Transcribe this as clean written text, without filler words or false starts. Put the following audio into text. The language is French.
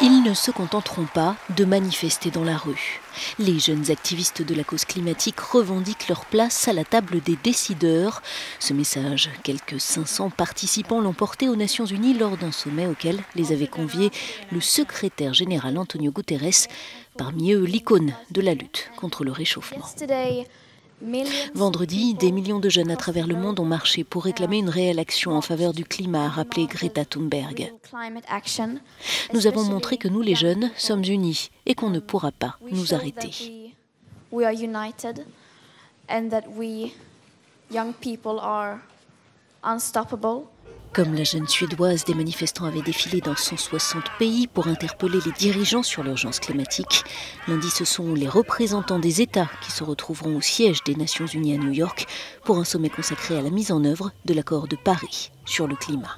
Ils ne se contenteront pas de manifester dans la rue. Les jeunes activistes de la cause climatique revendiquent leur place à la table des décideurs. Ce message, quelques 500 participants l'ont porté aux Nations Unies lors d'un sommet auquel les avait conviés le secrétaire général Antonio Guterres, parmi eux l'icône de la lutte contre le réchauffement. Vendredi, des millions de jeunes à travers le monde ont marché pour réclamer une réelle action en faveur du climat, rappelée Greta Thunberg. Nous avons montré que nous, les jeunes, sommes unis et qu'on ne pourra pas nous arrêter. Comme la jeune Suédoise, des manifestants avaient défilé dans 160 pays pour interpeller les dirigeants sur l'urgence climatique. Lundi, ce sont les représentants des États qui se retrouveront au siège des Nations Unies à New York pour un sommet consacré à la mise en œuvre de l'accord de Paris sur le climat.